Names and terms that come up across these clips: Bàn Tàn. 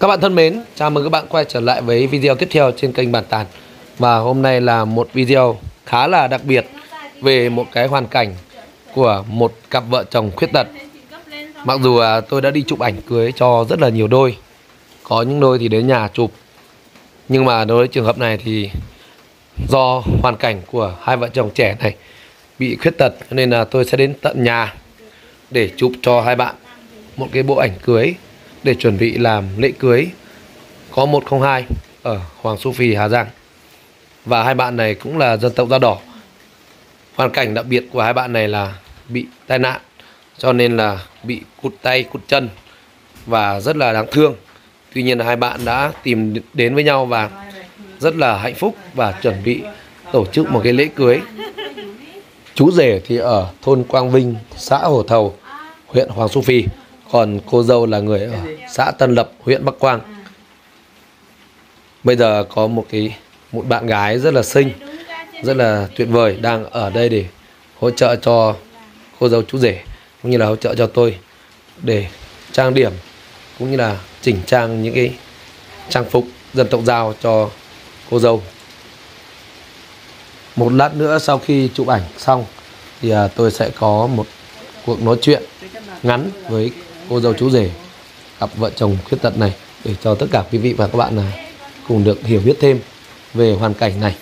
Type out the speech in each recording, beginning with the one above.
Các bạn thân mến, chào mừng các bạn quay trở lại với video tiếp theo trên kênh Bàn Tàn. Và hôm nay là một video khá là đặc biệt về một cái hoàn cảnh của một cặp vợ chồng khuyết tật. Mặc dù tôi đã đi chụp ảnh cưới cho rất là nhiều đôi, có những đôi thì đến nhà chụp, nhưng mà đối với trường hợp này thì do hoàn cảnh của hai vợ chồng trẻ này bị khuyết tật, nên là tôi sẽ đến tận nhà để chụp cho hai bạn một cái bộ ảnh cưới để chuẩn bị làm lễ cưới có 102 ở Hoàng Su Phi, Hà Giang. Và hai bạn này cũng là dân tộc da đỏ. Hoàn cảnh đặc biệt của hai bạn này là bị tai nạn, cho nên là bị cụt tay, cụt chân và rất là đáng thương. Tuy nhiên là hai bạn đã tìm đến với nhau và rất là hạnh phúc và chuẩn bị tổ chức một cái lễ cưới. Chú rể thì ở thôn Quang Vinh, xã Hồ Thầu, huyện Hoàng Su Phi. Còn cô dâu là người ở xã Tân Lập, huyện Bắc Quang. Bây giờ có một bạn gái rất là xinh, rất là tuyệt vời đang ở đây để hỗ trợ cho cô dâu chú rể, cũng như là hỗ trợ cho tôi để trang điểm cũng như là chỉnh trang những cái trang phục dân tộc Dao cho cô dâu. Một lát nữa sau khi chụp ảnh xong thì tôi sẽ có một cuộc nói chuyện ngắn với cô dâu chú rể, cặp vợ chồng khuyết tật này, để cho tất cả quý vị và các bạn cùng được hiểu biết thêm về hoàn cảnh này.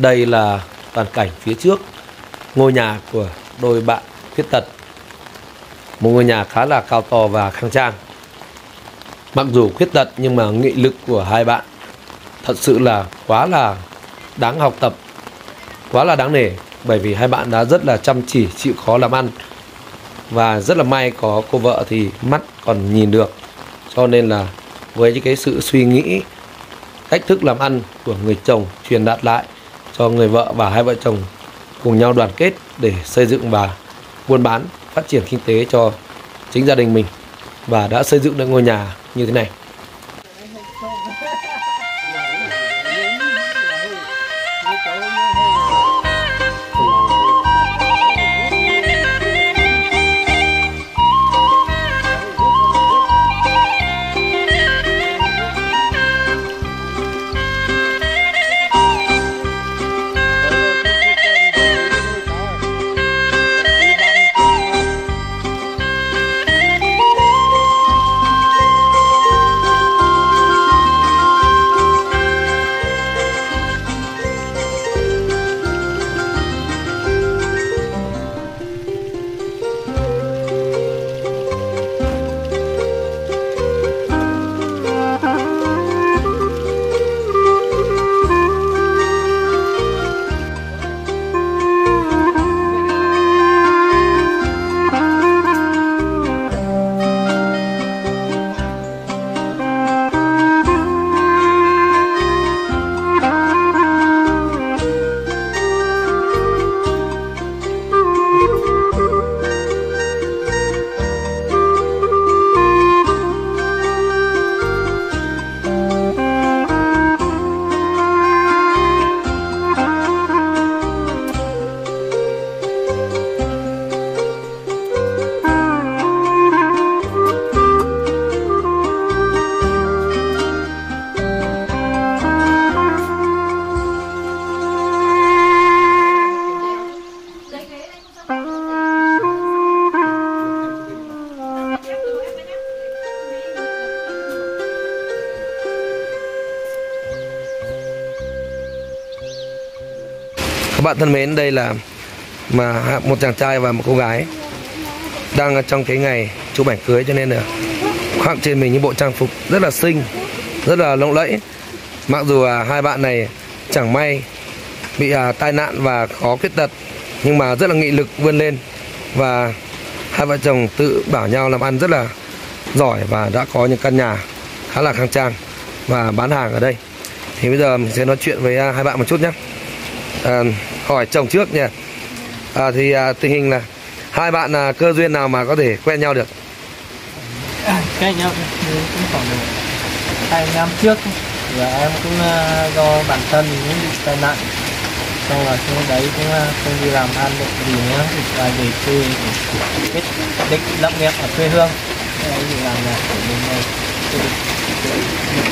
Đây là toàn cảnh phía trước ngôi nhà của đôi bạn khuyết tật. Một ngôi nhà khá là cao to và khang trang. Mặc dù khuyết tật nhưng mà nghị lực của hai bạn thật sự là quá là đáng học tập, quá là đáng nể. Bởi vì hai bạn đã rất là chăm chỉ, chịu khó làm ăn. Và rất là may có cô vợ thì mắt còn nhìn được. Cho nên là với cái sự suy nghĩ, cách thức làm ăn của người chồng truyền đạt lại cho người vợ, và hai vợ chồng cùng nhau đoàn kết để xây dựng và buôn bán phát triển kinh tế cho chính gia đình mình và đã xây dựng được ngôi nhà như thế này. Các bạn thân mến, đây là một chàng trai và một cô gái đang trong cái ngày chụp ảnh cưới, cho nên là khoác trên mình những bộ trang phục rất là xinh, rất là lộng lẫy. Mặc dù hai bạn này chẳng may bị tai nạn và khó khuyết tật, nhưng mà rất là nghị lực vươn lên, và hai vợ chồng tự bảo nhau làm ăn rất là giỏi và đã có những căn nhà khá là khang trang và bán hàng ở đây. Thì bây giờ mình sẽ nói chuyện với hai bạn một chút nhé. Hỏi chồng trước nha. Tình hình là hai bạn là cơ duyên nào mà có thể quen nhau được? Quen nhau cũng khoảng 2 năm trước, và em cũng do bản thân mình bị tai nạn, xong là chỗ đấy cũng không đi làm ăn được gì nữa, và về quê kết định lập nghiệp ở quê hương. Đấy thì làm là của mình này,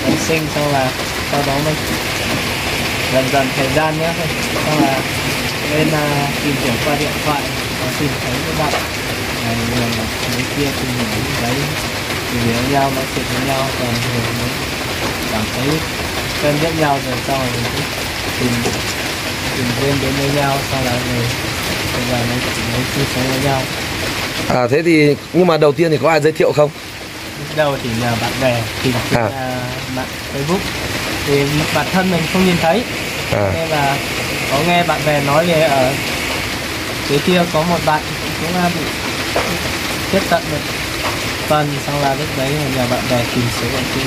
mình sinh, xong là sau đó mình dần thời gian nhé, xong là lên tìm hiểu qua điện thoại và tìm thấy các bạn này người này kia, tìm hiểu đấy, tìm hiểu nhau, nói chuyện với nhau, còn mình cảm thấy quen biết nhau rồi, sau rồi mình tìm quen đến với nhau, sau là rồi bây giờ mới chia sẻ với nhau. Thế thì nhưng mà đầu tiên thì có ai giới thiệu không? Đầu thì là bạn bè, thì là bạn Facebook. Thì bản thân mình không nhìn thấy, nên là có nghe bạn bè nói về ở dưới kia có một bạn cũng bị tiếp cận được phần, xong là lúc đấy nhờ bạn bè tìm số bạn kia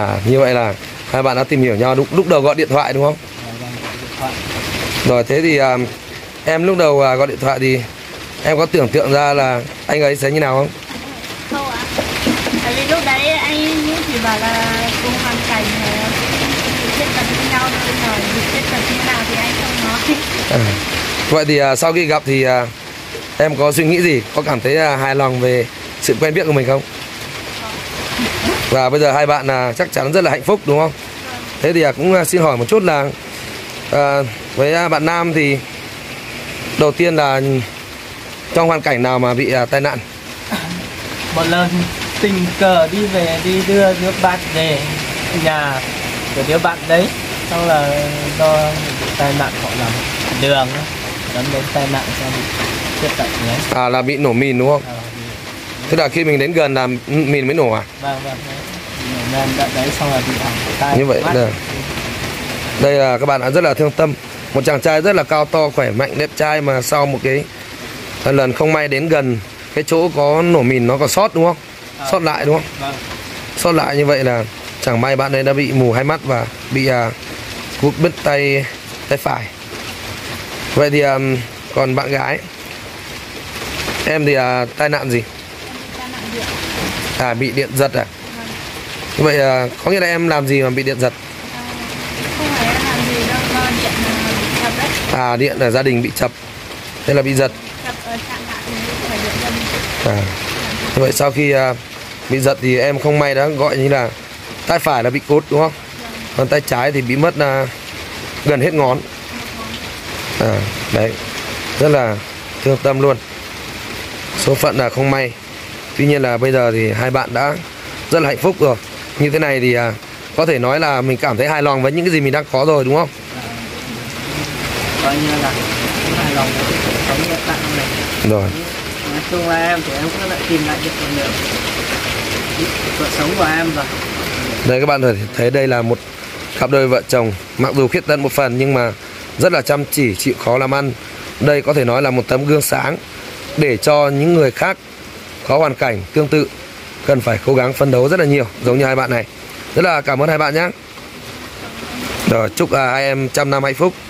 đấy. Như vậy là hai bạn đã tìm hiểu nhau lúc đầu gọi điện thoại đúng không? Rồi thế thì em lúc đầu gọi điện thoại thì em có tưởng tượng ra là anh ấy sẽ như nào không? Không ạ. Tại vì lúc đấy anh chỉ bảo là cùng hoàn cảnh khuyết tật với nhau, nên là khuyết tật như nào thì anh không nói. Vậy thì sau khi gặp thì em có suy nghĩ gì? Có cảm thấy hài lòng về sự quen biết của mình không? Và bây giờ hai bạn chắc chắn rất là hạnh phúc đúng không? Thế thì cũng xin hỏi một chút là với bạn Nam thì đầu tiên là trong hoàn cảnh nào mà bị tai nạn? Một lần tình cờ đi đưa đứa bạn về nhà của đứa bạn đấy, xong là do tai nạn họ làm đường dẫn đến tai nạn cho bị khuyết tật đấy. Là bị nổ mìn đúng không? Tức là khi mình đến gần là mìn mới nổ à? Vâng. Nổ mìn đấy, xong là bị hỏng tai. Như vậy là đây là các bạn đã rất là thương tâm. Một chàng trai rất là cao to, khỏe mạnh, đẹp trai mà sau một cái lần không may đến gần cái chỗ có nổ mìn nó còn sót đúng không? Sót lại đúng không? Vâng. Sót lại như vậy là chẳng may bạn ấy đã bị mù hai mắt và bị cụt bứt tay phải. Vậy thì còn bạn gái Em thì tai nạn gì? Tai nạn điện. À, bị điện giật à? Vâng. Như vậy có nghĩa là em làm gì mà bị điện giật? Không phải em làm gì đâu, mà điện bị chập đấy. À, điện ở gia đình bị chập, nên là bị giật. Chập ở trạm hạ thì phải điện dân. À, như vậy sau khi bị giật thì em không may đã gọi như là tay phải là bị cốt đúng không? Vâng. Còn tay trái thì bị mất là gần hết ngón. À, đấy, rất là thương tâm luôn. Số phận là không may. Tuy nhiên là bây giờ thì hai bạn đã rất là hạnh phúc rồi. Như thế này thì có thể nói là mình cảm thấy hài lòng với những cái gì mình đang có rồi đúng không? Coi như là hài lòng với cuộc sống hiện tại của mình. Rồi. Nói chung là em thì em cũng lại tìm lại được cuộc sống của em rồi. Đây các bạn có thể thấy đây là một cặp đôi vợ chồng mặc dù khuyết tật một phần nhưng mà rất là chăm chỉ, chịu khó làm ăn. Đây có thể nói là một tấm gương sáng để cho những người khác có hoàn cảnh tương tự cần phải cố gắng phấn đấu rất là nhiều, giống như hai bạn này. Rất là cảm ơn hai bạn nhé. Rồi, chúc hai em trăm năm hạnh phúc.